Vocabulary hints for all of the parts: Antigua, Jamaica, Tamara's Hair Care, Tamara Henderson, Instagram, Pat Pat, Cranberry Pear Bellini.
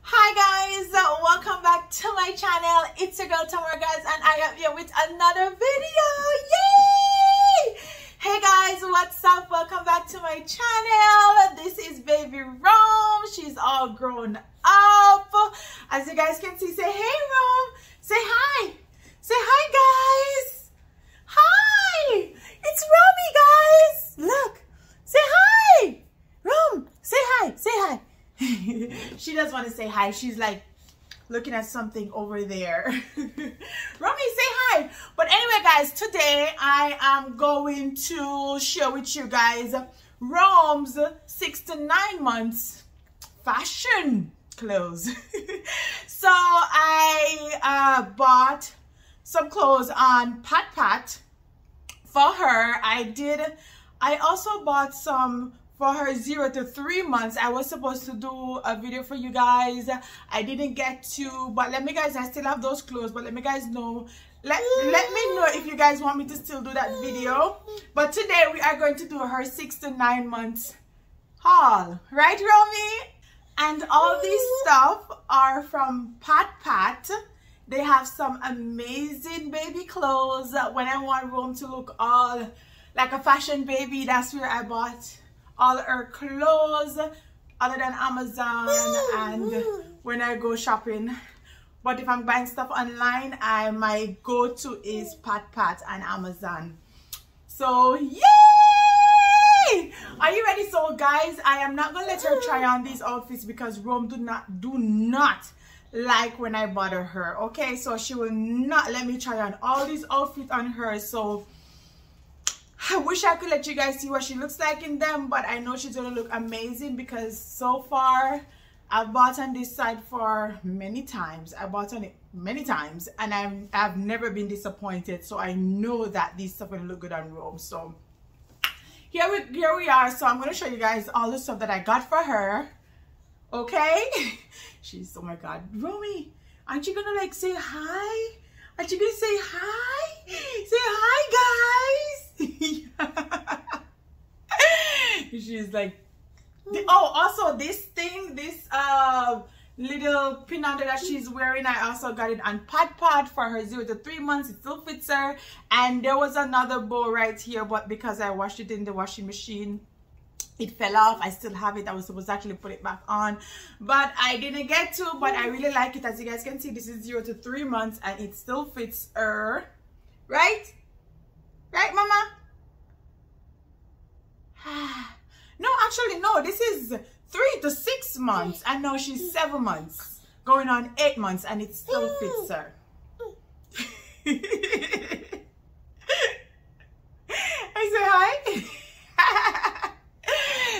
Hi guys, welcome back to my channel. It's your girl Tamara, guys, and I am here with another video. Yay! Hey guys, what's up? Welcome back to my channel. This is baby Rome. She's all grown up, as you guys can see. Say hey Rome. Say hi. Say hi guys. Hi, it's Romie, guys. Look, say hi. Rome, say hi. Say hi. She doesn't want to say hi. She's like looking at something over there. Romie, say hi. But anyway, guys, today I am going to share with you guys Rome's 6 to 9 months fashion clothes. So I bought some clothes on Pat Pat for her. I also bought some for her 0 to 3 months. I was supposed to do a video for you guys. I didn't get to, but let me guys, I still have those clothes, but let me guys know, let me know if you guys want me to still do that video. But today we are going to do her 6 to 9 months haul, right Romie? And all these stuff are from Pat Pat. They have some amazing baby clothes. When I want Rome to look all like a fashion baby, that's where I bought all her clothes, other than Amazon and when I go shopping. But if I'm buying stuff online, my go-to is Pat Pat and Amazon. So yay! Are you ready? So guys, I am not gonna let her try on these outfits because Rome do not like when I bother her. Okay, so she will not let me try on all these outfits on her. So I wish I could let you guys see what she looks like in them, but I know she's gonna look amazing because so far I've bought on this side for many times. I bought on it many times and I've never been disappointed. So I know that these stuff will look good on Rome. So here we are. So I'm gonna show you guys all the stuff that I got for her. Okay? She's, oh my God, Romie, aren't you gonna like say hi? Aren't you gonna say hi? Say hi, guys. She's like, oh, also this thing, this little pinata that she's wearing, I also got it on Pat Pat for her 0 to 3 months. It still fits her. And there was another bow right here, but because I washed it in the washing machine, it fell off. I still have it. I was supposed to actually put it back on, but I didn't get to. But I really like it. As you guys can see, this is 0 to 3 months and it still fits her, right? Right, Mama? No, actually, no. This is 3 to 6 months. I know she's 7 months, going on 8 months, and it still fits her. I say hi.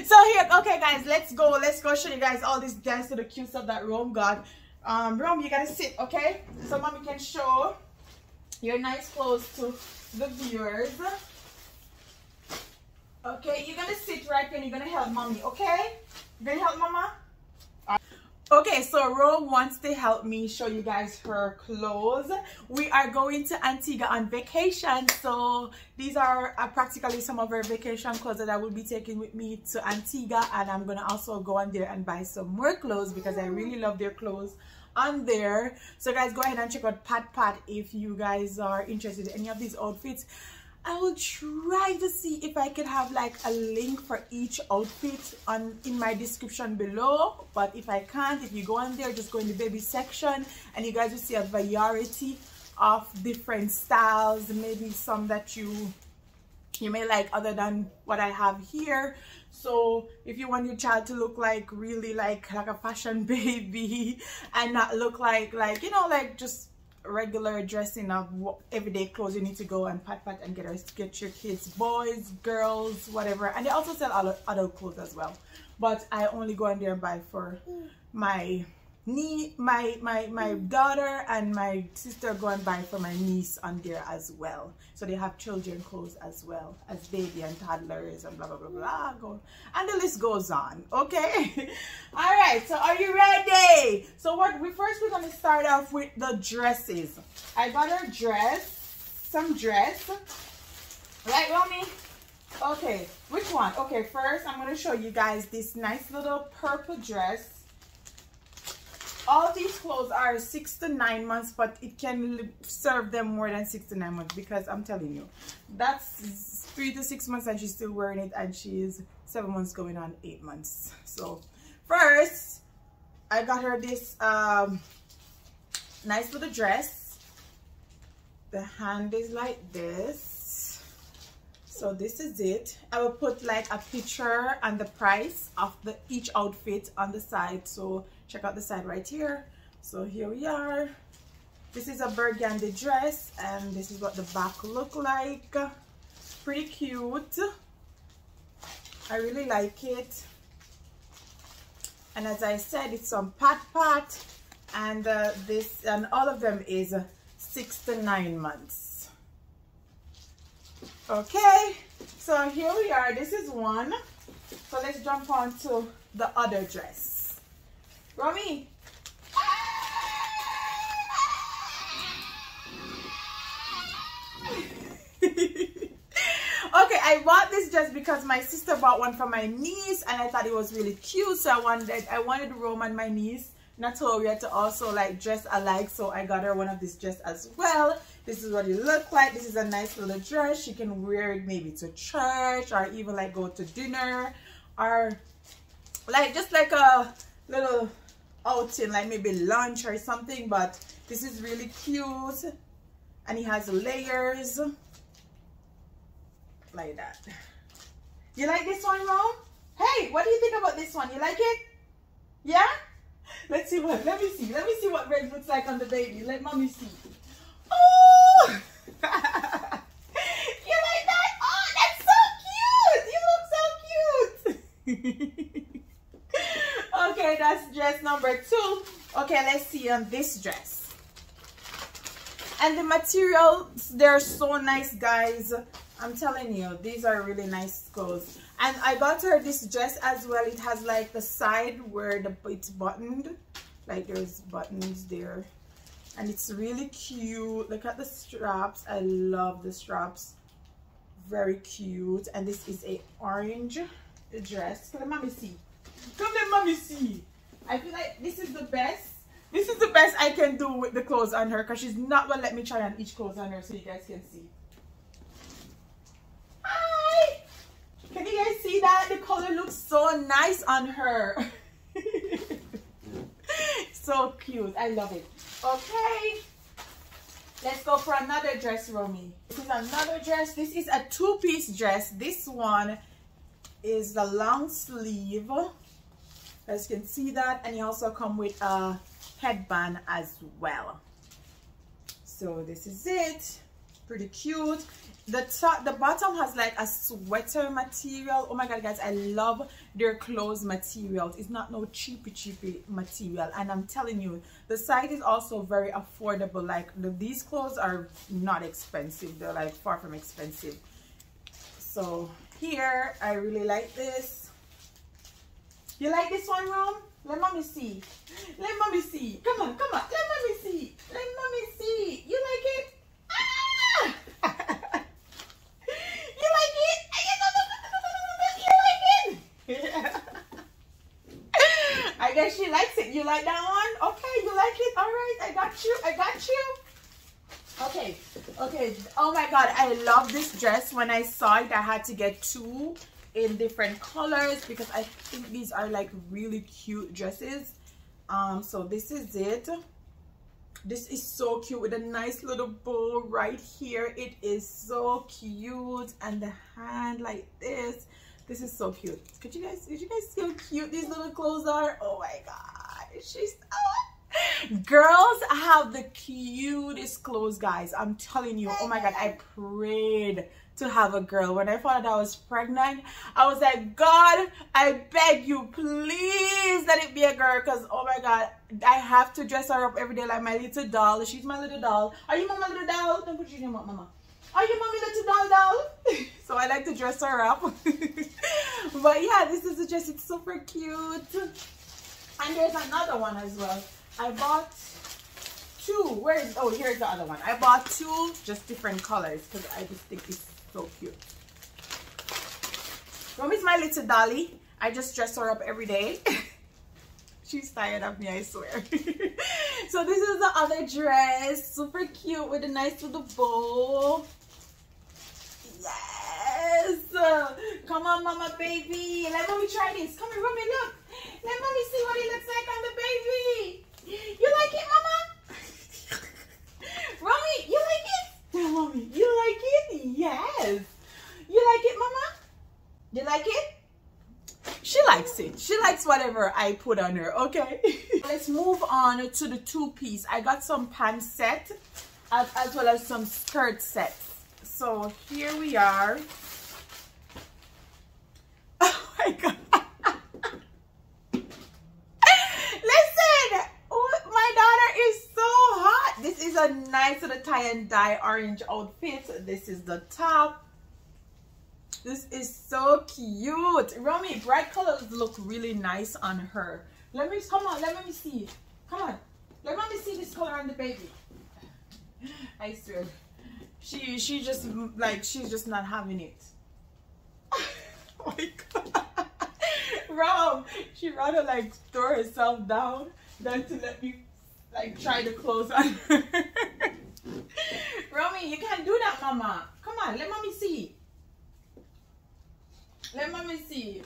So here, okay, guys, let's go. Let's go show you guys all this dance to the cute stuff that Rome got. Rome, you gotta sit, okay? So Mommy can show your nice clothes to the viewers. Okay, you're gonna sit right here and you're gonna help Mommy, okay? You're gonna help Mama? Okay, so Rome wants to help me show you guys her clothes. We are going to Antigua on vacation, so these are practically some of her vacation clothes that I will be taking with me to Antigua, and I'm gonna also go on there and buy some more clothes because I really love their clothes on there. So guys, go ahead and check out Pat Pat if you guys are interested in any of these outfits. I will try to see if I could have like a link for each outfit in my description below, but if I can't, if you go on there, just go in the baby section and you guys will see a variety of different styles, maybe some that you may like other than what I have here. So if you want your child to look like really like a fashion baby and not look like you know, like just regular dressing of everyday clothes, you need to go and Pat Pat and get your kids, boys, girls, whatever. And they also sell adult clothes as well, but I only go in there and buy for my daughter, and my sister go and buy for my niece on there as well. So they have children clothes as well as baby and toddlers and blah blah blah blah, and the list goes on. Okay. All right, so are you ready? So we're going to start off with the dresses. I got her dress, some dress, right Romie? Okay, which one? Okay, first I'm going to show you guys this nice little purple dress. All these clothes are 6 to 9 months, but it can serve them more than 6 to 9 months, because I'm telling you, that's 3 to 6 months and she's still wearing it, and she's 7 months going on 8 months. So first I got her this nice little dress. The hand is like this. So this is it. I will put like a picture and the price of each outfit on the side, so check out the side right here. So here we are. This is a burgundy dress, and this is what the back look like. Pretty cute. I really like it. And as I said, it's on Pat Pat, and this and all of them is 6 to 9 months. Okay, so here we are. This is one. So let's jump on to the other dress. Romy. Okay, I bought this just because my sister bought one for my niece, and I thought it was really cute. So I wanted Rome and my niece Natalia to also like dress alike, so I got her one of this dress as well. This is what it looked like. This is a nice little dress. She can wear it maybe to church, or even like go to dinner, or like just like a little outing, like maybe lunch or something. But this is really cute, and it has layers like that. You like this one, Mom? Hey, what do you think about this one? You like it? Yeah, let's see what, let me see what red looks like on the baby. Let mommy see. Oh. You like that? Oh, that's so cute. You look so cute. Okay, that's dress number two. Okay, let's see on this dress. And the materials, they're so nice, guys. I'm telling you, these are really nice clothes. And I got her this dress as well. It has like the side where it's buttoned. Like there's buttons there. And it's really cute. Look at the straps. I love the straps. Very cute. And this is an orange dress. Let mommy see. Come let mommy see. I feel like this is the best. This is the best I can do with the clothes on her, because she's not gonna let me try on each clothes on her, so you guys can see. Hi! Can you guys see that? The color looks so nice on her. So cute. I love it. Okay. Let's go for another dress, Romy. This is another dress. This is a two-piece dress. This one is the long sleeve, as you can see that, and you also come with a headband as well. So this is it. Pretty cute. The bottom has like a sweater material. Oh my god, guys, I love their clothes materials. It's not no cheapy material, and I'm telling you, the side is also very affordable. Like these clothes are not expensive. They're like far from expensive. So here, I really like this. You like this one, Rome? Let mommy see. Let mommy see. Come on, come on. Let mommy see. Let mommy see. You like it? Ah! You like it? You like it? I guess she likes it. You like that one? Okay, you like it? All right, I got you. I got you. Okay, okay. Oh my god, I love this dress. When I saw it, I had to get two in different colors, because I think these are like really cute dresses. So this is it. This is so cute with a nice little bow right here. It is so cute, and the hand like this. This is so cute. Did you guys see how cute these little clothes are? Oh my god, she's oh. Girls have the cutest clothes, guys. I'm telling you. Oh my god, I prayed to have a girl. When I found out I was pregnant, I was like, God, I beg you, please let it be a girl, because oh my god, I have to dress her up every day like my little doll. She's my little doll. Are you mama little doll? Don't put your name up, mama. Are you mommy little doll? So I like to dress her up. But yeah, this is a dress. It's super cute. And there's another one as well. I bought two. Where is, oh, here's the other one. I bought two, just different colors, because I just think it's so cute. Mommy's my little dolly. I just dress her up every day. She's tired of me, I swear. So this is the other dress. Super cute with a nice little bow. Yes! Come on, Mama Baby. Let Mommy try this. Come here, Mommy, look. Let Mommy see what it looks like on the baby. You like it, Mama? Mommy, you like it? Tell Mommy, you like it? Yes. You like it, Mama? You like it? She likes it. She likes whatever I put on her, okay? Let's move on to the two-piece. I got some pants set as well as some skirt sets. So here we are. Oh my God. Listen, my daughter is so hot. This is a nice little tie and dye orange outfit. This is the top. This is so cute. Romy, bright colors look really nice on her. Let me, come on, let me see. Come on, let me see this color on the baby. I swear. She just, like, she's just not having it. Oh my God. Rom, she rather, like, throw herself down than to let me, like, try the clothes on her. Romy, you can't do that, Mama. Come on, let Mommy see. Let Mommy see.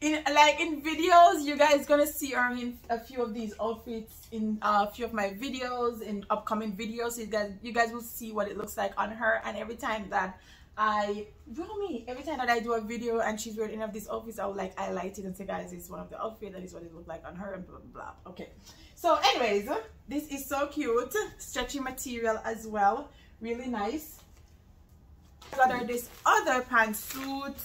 In videos, you guys gonna see her in a few of these outfits in a few of my videos, in upcoming videos. You guys will see what it looks like on her. And every time that I do a video and she's wearing any of these outfits, I would like highlight it and say, guys, it's one of the outfits, that is what it looked like on her, and blah blah blah. Okay. So anyways, this is so cute. Stretchy material as well. Really nice. I got her this other pantsuit.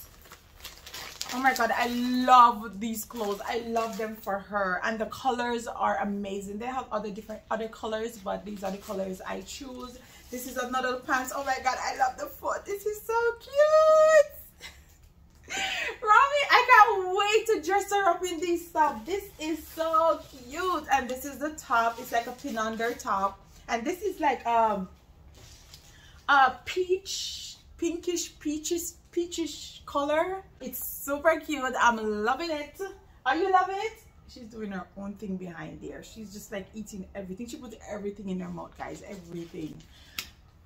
Oh my God, I love these clothes. I love them for her, and the colors are amazing. They have other colors, but these are the colors I choose. This is another pants. Oh my God, I love the foot. This is so cute. Romy, I can't wait to dress her up in these stuff. This is so cute. And this is the top. It's like a pin under top, and this is like a pinkish peachish color. It's super cute. I'm loving it. Are you loving it? She's doing her own thing behind there. She's just like eating everything. She puts everything in her mouth, guys. Everything.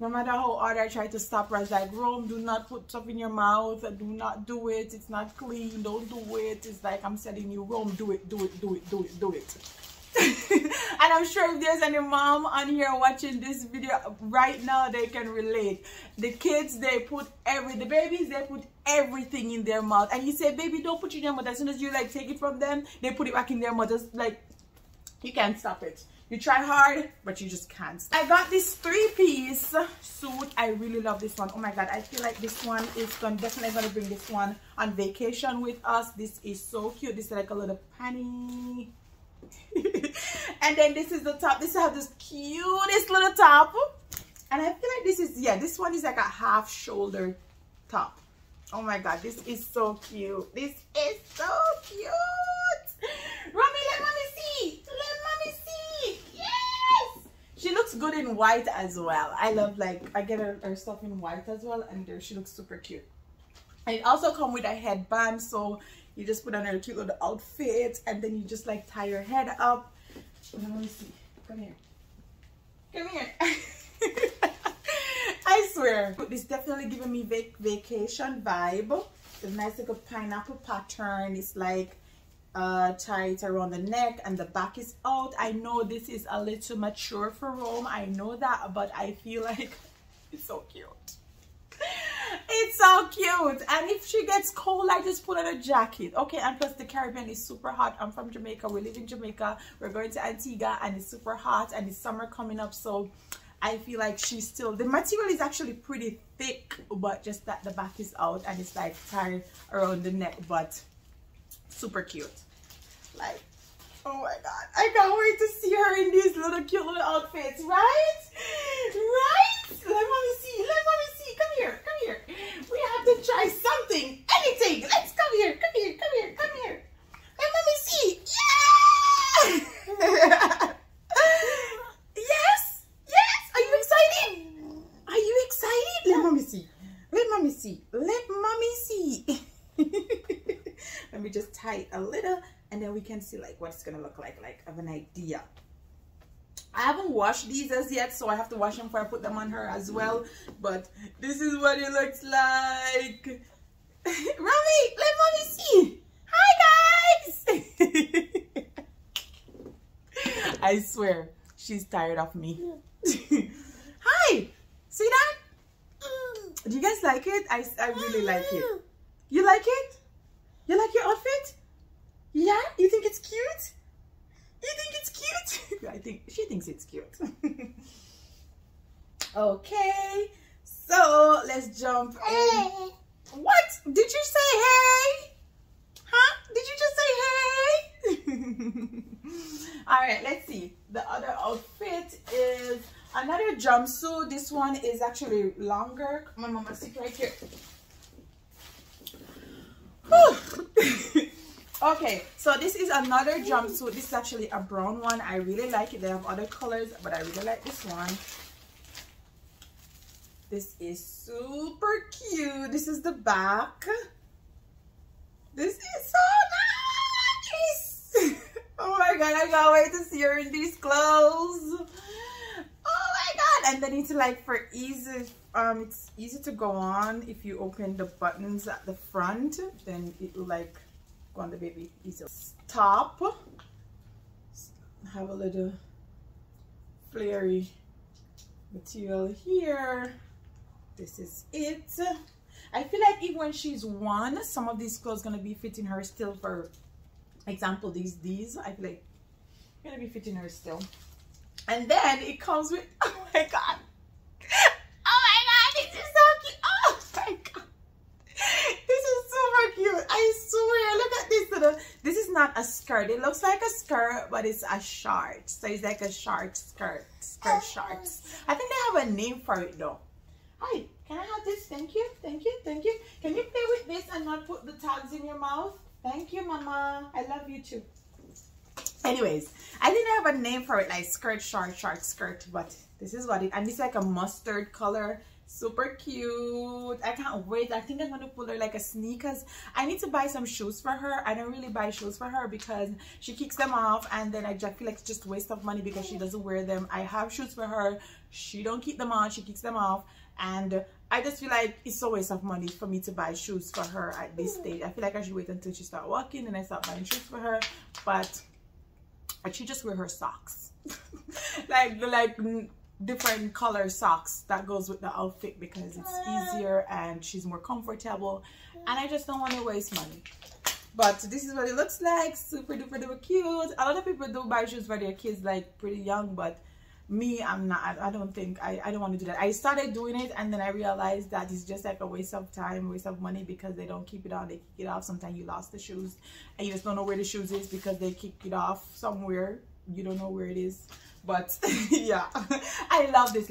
No matter how hard I try to stop her, I was like, Rome, do not put stuff in your mouth. Do not do it. It's not clean. Don't do it. It's like I'm telling you, Rome, do it, do it, do it, do it, do it. And I'm sure if there's any mom on here watching this video right now, they can relate. The kids, they put the babies, they put everything in their mouth. And you say, baby, don't put it in your mouth. As soon as you like take it from them, they put it back in their mouth. Just like, you can't stop it. You try hard, but you just can't stop. I got this three-piece suit. I really love this one. Oh my God, I feel like this one is definitely gonna bring this one on vacation with us. This is so cute. This is like a little panty. And then this is the top. This has this cutest little top, and I feel like this is, yeah, this one is like a half shoulder top. Oh my God, this is so cute. This is so cute. Romy, let Mommy see. Let Mommy see. Yes, she looks good in white as well. I love, like, I get her stuff in white as well, and there she looks super cute. And it also comes with a headband, so you just put on her cute little outfit, and then you just like tie your head up. Let me see. Come here. Come here. I swear. It's definitely giving me vacation vibe. It's a nice little pineapple pattern. It's like tight around the neck, and the back is out. I know this is a little mature for Rome. I know that, but I feel like it's so cute. It's so cute. And if she gets cold, I just put on a jacket, okay? And plus the Caribbean is super hot. I'm from Jamaica. We live in Jamaica. We're going to Antigua, and it's super hot, and it's summer coming up, so I feel like she's still, the material is actually pretty thick, but just that the back is out, and it's like tied around the neck, but super cute. Like, oh my God, I can't wait to see her in these little cute little outfits, right? Right? Let Mommy see. Let Mommy see. Come here. Come here. We have to try something. Anything. Let's come here. Come here. Come here. Come here. Let Mommy see. Yeah! Yes. Yes. Are you excited? Are you excited? Let Mommy see. Let Mommy see. Let Mommy see. height a little, and then we can see like what it's gonna look like. Like, I have an idea. I haven't washed these as yet, so I have to wash them before I put them on her as well. But this is what it looks like. Mommy, let mommy see. Hi guys. I swear, she's tired of me. Yeah. Hi, see that? Mm. Do you guys like it? I really like it. You like it? You like your outfit? Yeah, you think it's cute? You think it's cute? I think she thinks it's cute. Okay, so let's jump in. What? Did you say hey? Huh? Did you just say hey? All right, let's see. The other outfit is another jumpsuit. This one is actually longer. Come on, Mama, sit right here. Okay, so this is another jumpsuit. This is actually a brown one. I really like it. They have other colors, but I really like this one. This is super cute. This is the back. This is so nice. Oh my God, I can't wait to see her in these clothes. Oh my God. And then it's like for easy, it's easy to go on. If you open the buttons at the front, then it will like go on the baby easy. Top, have a little flary material here. This is it. I feel like even when she's one, some of these clothes gonna be fitting her still. For example, these I feel like gonna be fitting her still. And then it comes with, oh my God, oh my God, this is so cute. Oh my God, this is super cute. I swear, look at this little. This is not a skirt. It looks like a skirt, but it's a short. So it's like a short skirt. Skirt shorts. I think they have a name for it though. Hi. Can I have this? Thank you, thank you, thank you. Can you play with this and not put the tags in your mouth? Thank you, Mama. I love you too. Anyways, I didn't have a name for it, like skirt, short skirt, but this is what it, and it's like a mustard color. Super cute. I can't wait. I think I'm going to pull her like a sneakers. I need to buy some shoes for her. I don't really buy shoes for her because she kicks them off, and then I just feel like it's just waste of money because she doesn't wear them. I have shoes for her. She don't keep them on. She kicks them off, and I just feel like it's a waste of money for me to buy shoes for her at this stage. I feel like I should wait until she starts walking and I start buying shoes for her, but she just wear her socks. like different color socks that goes with the outfit because it's easier and she's more comfortable, and I just don't want to waste money. But this is what it looks like. Super duper duper cute. A lot of people do buy shoes for their kids like pretty young, but me, I'm not. I don't think I don't want to do that. I started doing it and then I realized that it's just like a waste of time, waste of money, because they don't keep it on, they kick it off. Sometimes you lost the shoes and you just don't know where the shoes is because they kick it off somewhere. You don't know where it is. But yeah, I love this.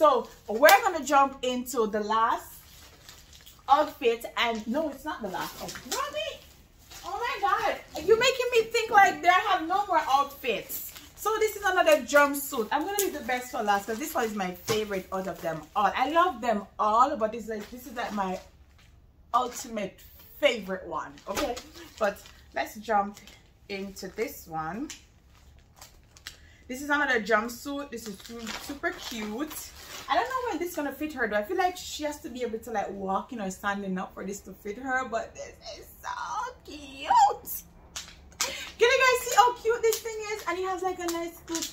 So we're gonna jump into the last outfit, and no, it's not the last outfit. Robbie, oh my God, you're making me think like there have no more outfits. So this is another jumpsuit. I'm gonna leave the best for last because this one is my favorite out of them all. I love them all, but it's like this is like my ultimate favorite one. Okay, but let's jump into this one. This is another jumpsuit. This is super cute. I don't know when this is gonna fit her though. I feel like she has to be able to like walking or standing up for this to fit her, but this is so cute. Can you guys see how cute this thing is? And it has like a nice good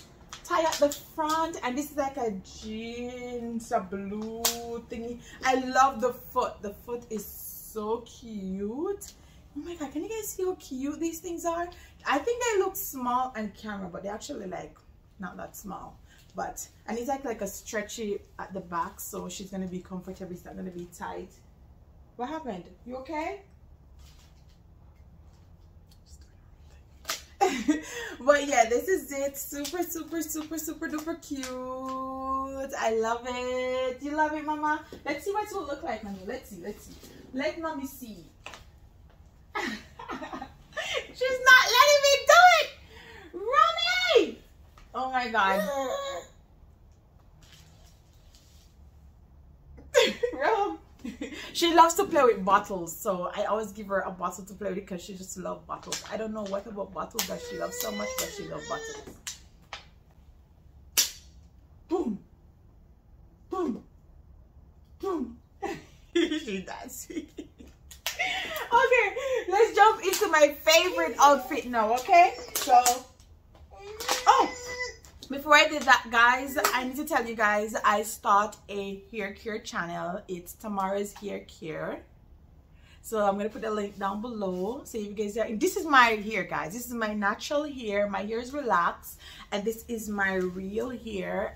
tie at the front, and this is like a jeans, a blue thingy. I love the foot. The foot is so cute. Oh my God, can you guys see how cute these things are? I think they look small on camera, but they're actually like not that small. But and it's like a stretchy at the back, so she's gonna be comfortable. It's not gonna be tight. What happened? You okay? But yeah, this is it. Super super super super duper cute. I love it. You love it, Mama? Let's see what it will look like, Mommy. Let's see. Let Mommy see. She's not letting me do it! Romy! Oh my God. Rom. She loves to play with bottles, so I always give her a bottle to play with because she just loves bottles. I don't know what about bottles that she loves so much, but she loves bottles. Boom, boom, boom. She does. Okay, let's jump into my favorite outfit now. Okay, so before I did that, guys, I need to tell you guys I start a hair care channel. It's Tamara's Hair Care. So I'm gonna put a link down below. So if you guys are, this is my hair, guys. This is my natural hair. My hair is relaxed, and this is my real hair.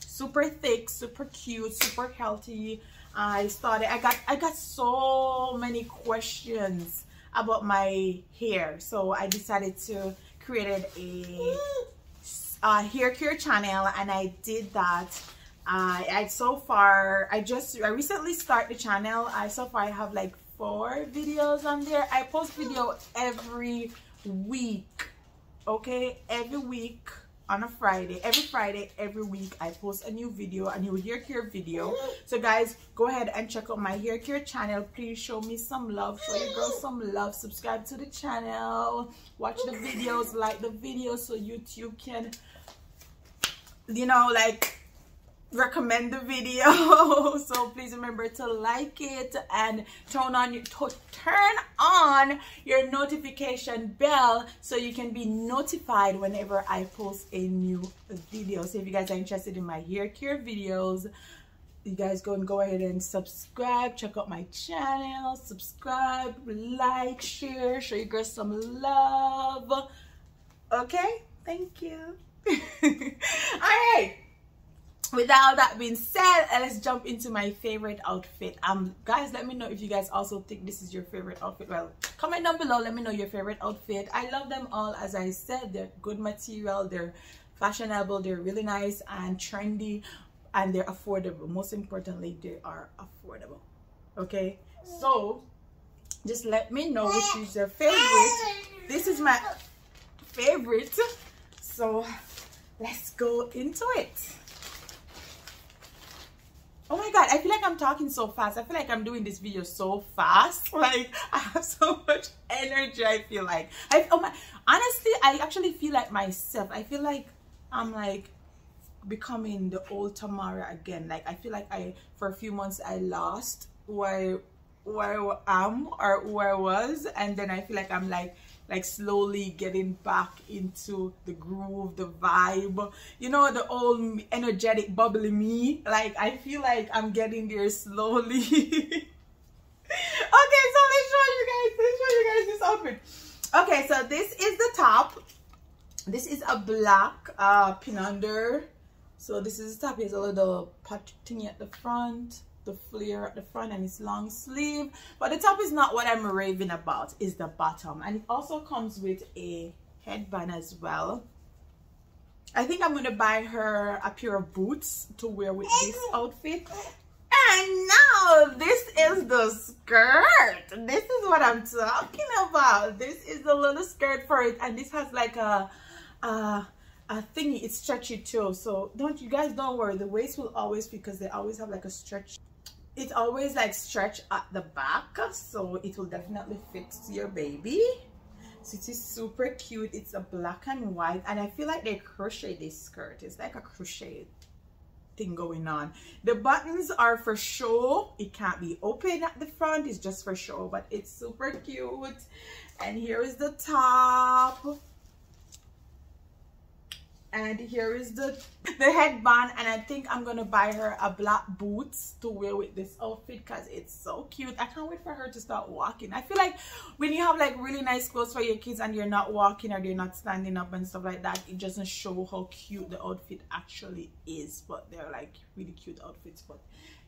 Super thick, super cute, super healthy. I got so many questions about my hair, so I decided to create a hair care channel, and I did that. I recently started the channel. So far I have like 4 videos on there. I post video every week, okay? Every week on a Friday. Every Friday, every week, I post a new video, a new hair care video. So guys, go ahead and check out my hair care channel. Please show me some love. Show your girls some love. Subscribe to the channel. Watch the videos. Like the videos so YouTube can, you know, like, recommend the video. So please remember to like it and turn on your notification bell so you can be notified whenever I post a new video. So if you guys are interested in my hair care videos, you guys go ahead and subscribe. Check out my channel, subscribe, like, share, show your girls some love. Okay, thank you. All right, with all that being said, let's jump into my favorite outfit. Guys, let me know if you guys also think this is your favorite outfit. Well, comment down below, let me know your favorite outfit. I love them all. As I said, they're good material, they're fashionable, they're really nice and trendy, and they're affordable. Most importantly, they are affordable. Okay, so just let me know which is your favorite. This is my favorite, so let's go into it. Oh my God, I feel like I'm talking so fast. I feel like I'm doing this video so fast. Like, I have so much energy, I feel like. Honestly, I actually feel like myself. I feel like I'm like becoming the old Tamara again. Like, I feel like for a few months, I lost where I was. And then I feel like I'm like slowly getting back into the groove, the vibe, you know, the old energetic bubbly me. Like, I feel like I'm getting there slowly. Okay, so let's show you guys this outfit. Okay, so this is the top. This is a black pin under. So this is the top. It's a little thingy at the front, the flare at the front, and it's long sleeve, but the top is not what I'm raving about. Is the bottom, and it also comes with a headband as well. I think I'm gonna buy her a pair of boots to wear with this outfit. And now this is the skirt. This is what I'm talking about. This is the little skirt for it, and this has like a thingy. It's stretchy too, so don't worry, the waist will always, because they always have like a stretch. It's always like stretch at the back, so it will definitely fit your baby. So it is super cute. It's a black and white, and I feel like they crochet this skirt. It's like a crochet thing going on. The buttons are for show. It can't be open at the front. It's just for show, but it's super cute. And here is the top. And here is the headband, and I think I'm gonna buy her a black boots to wear with this outfit because it's so cute. I can't wait for her to start walking. I feel like when you have like really nice clothes for your kids and you're not walking or they're not standing up and stuff like that, it doesn't show how cute the outfit actually is, but they're like really cute outfits. But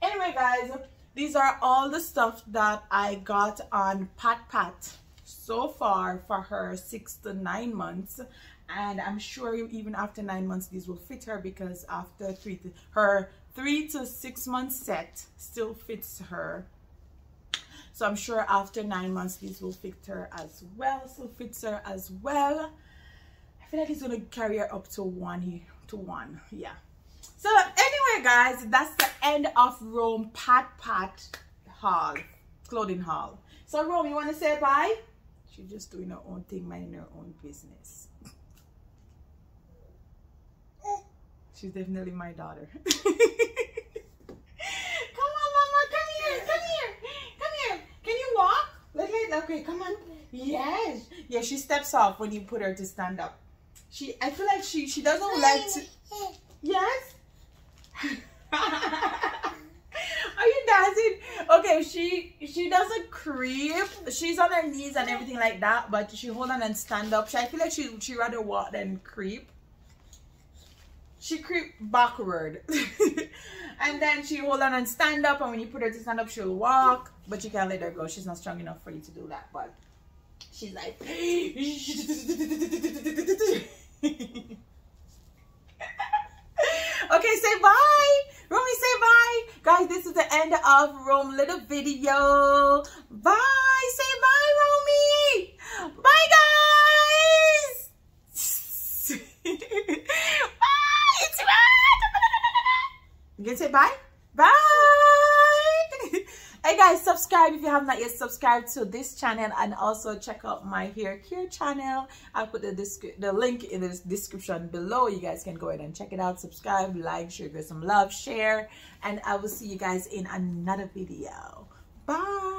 anyway, guys, these are all the stuff that I got on Pat Pat so far for her 6 to 9 months. And I'm sure even after 9 months, these will fit her, because after her 3 to 6 month set still fits her. So I'm sure after 9 months, these will fit her as well. I feel like it's gonna carry her up to 1 to 1. Yeah. So anyway, guys, that's the end of Pat Pat haul, clothing haul. So Rome, you want to say bye? She's just doing her own thing, minding her own business. She's definitely my daughter. Come on, Mama, come here, come here, come here. Can you walk? Let, okay, come on. Yes. Yeah, she steps off when you put her to stand up. She, I feel like she doesn't like to. Yes. Are you dancing? Okay, she doesn't creep. She's on her knees and everything like that, but she hold on and stand up. I feel like she rather walk than creep. She creep backward. And then she hold on and stand up, and when you put her to stand up, she'll walk, but you can't let her go. She's not strong enough for you to do that, but she's like okay, say bye. Romy, say bye. Guys, this is the end of Rome's little video. Bye. Say bye, Romy. Bye, guys. Bye. It's right. You can say bye. Bye. Hey, guys, subscribe if you have not yet subscribed to this channel, and also check out my hair care channel. I'll put the link in the description below. You guys can go ahead and check it out. Subscribe, like, share, give some love, share, and I will see you guys in another video. Bye.